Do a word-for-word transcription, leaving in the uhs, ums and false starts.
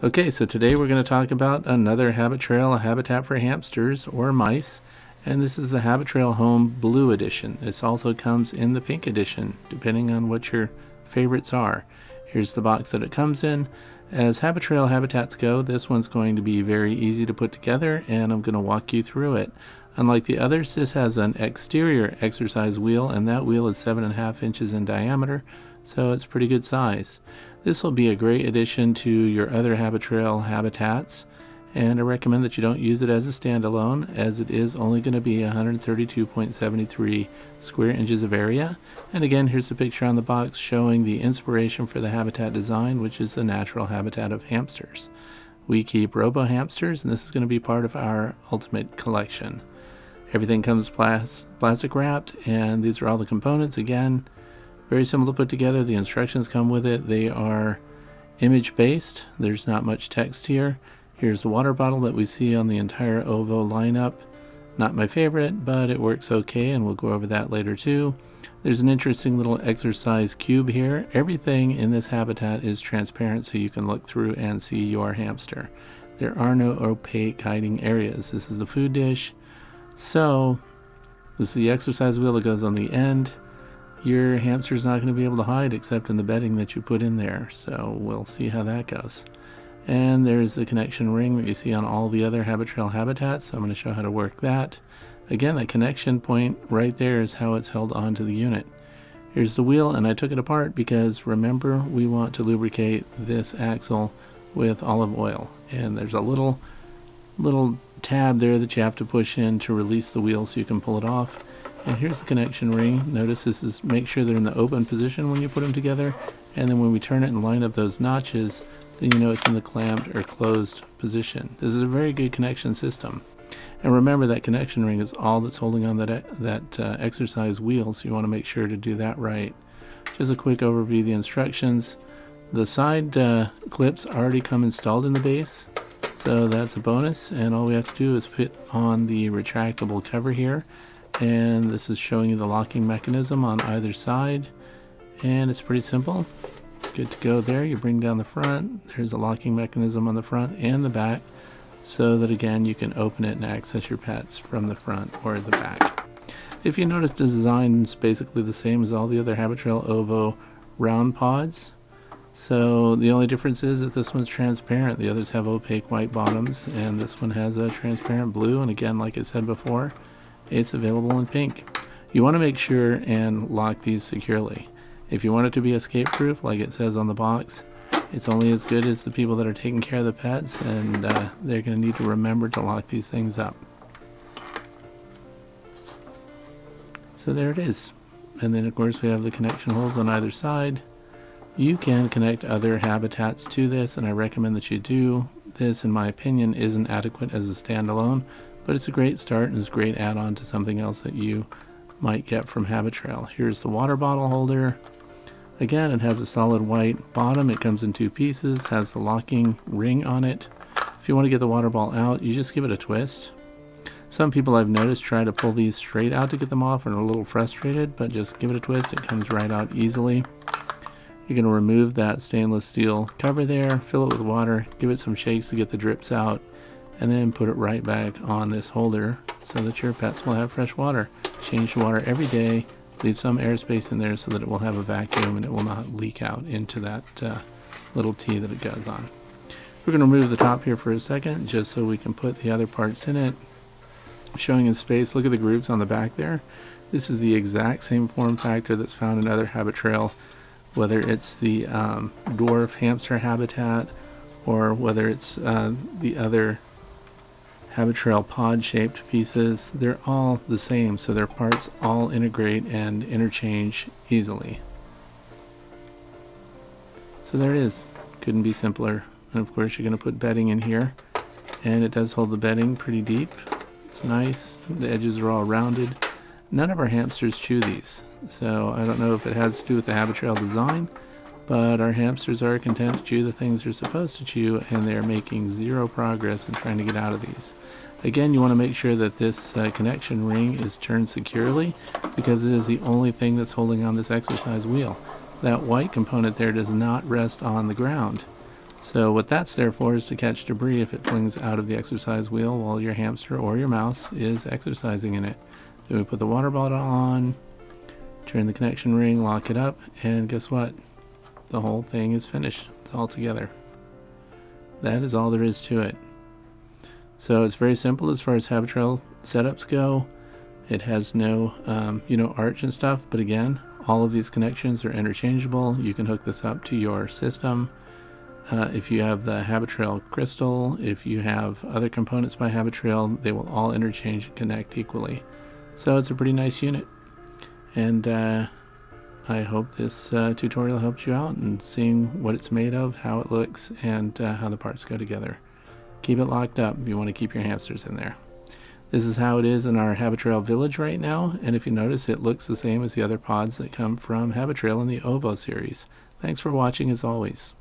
Okay, so today we're going to talk about another Habitrail, a habitat for hamsters or mice, and this is the Habitrail Home Blue Edition. This also comes in the pink edition, depending on what your favorites are. Here's the box that it comes in. As Habitrail habitats go, this one's going to be very easy to put together, and I'm going to walk you through it. Unlike the others, this has an exterior exercise wheel, and that wheel is seven and a half inches in diameter, so it's pretty good size. This will be a great addition to your other Habitrail habitats, and I recommend that you don't use it as a standalone, as it is only going to be one hundred thirty-two point seven three square inches of area. And again, here's a picture on the box showing the inspiration for the habitat design, which is the natural habitat of hamsters. We keep robo hamsters, and this is going to be part of our ultimate collection. Everything comes plas plastic wrapped, and these are all the components. Again, very simple to put together. The instructions come with it. They are image based. There's not much text here. Here's the water bottle that we see on the entire O V O lineup. Not my favorite, but it works okay, and we'll go over that later too. There's an interesting little exercise cube here. Everything in this habitat is transparent, so you can look through and see your hamster. There are no opaque hiding areas. This is the food dish. So this is the exercise wheel that goes on the end. Your hamster's not going to be able to hide except in the bedding that you put in there, so we'll see how that goes. And there's the connection ring that you see on all the other Habitrail habitats, so I'm going to show how to work that. Again, that connection point right there is how it's held onto the unit. Here's the wheel, and I took it apart because, remember, we want to lubricate this axle with olive oil, and there's a little little tab there that you have to push in to release the wheel so you can pull it off. And here's the connection ring. Notice this is, make sure they're in the open position when you put them together, and then when we turn it and line up those notches, then you know it's in the clamped or closed position. This is a very good connection system. And remember, that connection ring is all that's holding on that, that uh, exercise wheel, so you want to make sure to do that right. Just a quick overview of the instructions. The side uh, clips already come installed in the base, so that's a bonus, and all we have to do is put on the retractable cover here. And this is showing you the locking mechanism on either side, and it's pretty simple. Good to go there. You bring down the front. There's a locking mechanism on the front and the back, so that again you can open it and access your pets from the front or the back. If you notice, the design is basically the same as all the other Habitrail O V O round pods. So the only difference is that this one's transparent. The others have opaque white bottoms, and this one has a transparent blue. And again, like I said before, it's available in pink. You want to make sure and lock these securely. If you want it to be escape proof, like it says on the box, it's only as good as the people that are taking care of the pets, and uh, they're going to need to remember to lock these things up. So there it is. And then of course we have the connection holes on either side. You can connect other habitats to this, and I recommend that you do. This, in my opinion, isn't adequate as a standalone, but it's a great start, and it's a great add-on to something else that you might get from Habitrail. Here's the water bottle holder. Again, it has a solid white bottom. It comes in two pieces, has the locking ring on it. If you want to get the water ball out, you just give it a twist. Some people, I've noticed, try to pull these straight out to get them off and are a little frustrated, but just give it a twist. It comes right out easily. You're going to remove that stainless steel cover there, fill it with water, give it some shakes to get the drips out, and then put it right back on this holder so that your pets will have fresh water. Change the water every day. Leave some airspace in there so that it will have a vacuum and it will not leak out into that uh, little T that it goes on. We're going to remove the top here for a second just so we can put the other parts in it. Showing in space, look at the grooves on the back there. This is the exact same form factor that's found in other Habitrail, whether it's the um, dwarf hamster habitat or whether it's uh, the other Habitrail pod-shaped pieces. They're all the same, so their parts all integrate and interchange easily. So there it is. Couldn't be simpler. And of course, you're going to put bedding in here, and it does hold the bedding pretty deep. It's nice. The edges are all rounded. None of our hamsters chew these, so I don't know if it has to do with the Habitrail design, but our hamsters are content to chew the things they're supposed to chew, and they're making zero progress in trying to get out of these. Again, you want to make sure that this uh, connection ring is turned securely, because it is the only thing that's holding on this exercise wheel. That white component there does not rest on the ground. So what that's there for is to catch debris if it flings out of the exercise wheel while your hamster or your mouse is exercising in it. Then we put the water bottle on, turn the connection ring, lock it up, and guess what? The whole thing is finished. It's all together. That is all there is to it. So it's very simple as far as Habitrail setups go. It has no, um, you know, arch and stuff, but again, all of these connections are interchangeable. You can hook this up to your system. Uh, if you have the Habitrail crystal, if you have other components by Habitrail, they will all interchange and connect equally. So it's a pretty nice unit. And uh, I hope this uh, tutorial helped you out in seeing what it's made of, how it looks, and uh, how the parts go together. Keep it locked up if you want to keep your hamsters in there. This is how it is in our Habitrail Village right now, and if you notice, it looks the same as the other pods that come from Habitrail in the OVO series. Thanks for watching as always.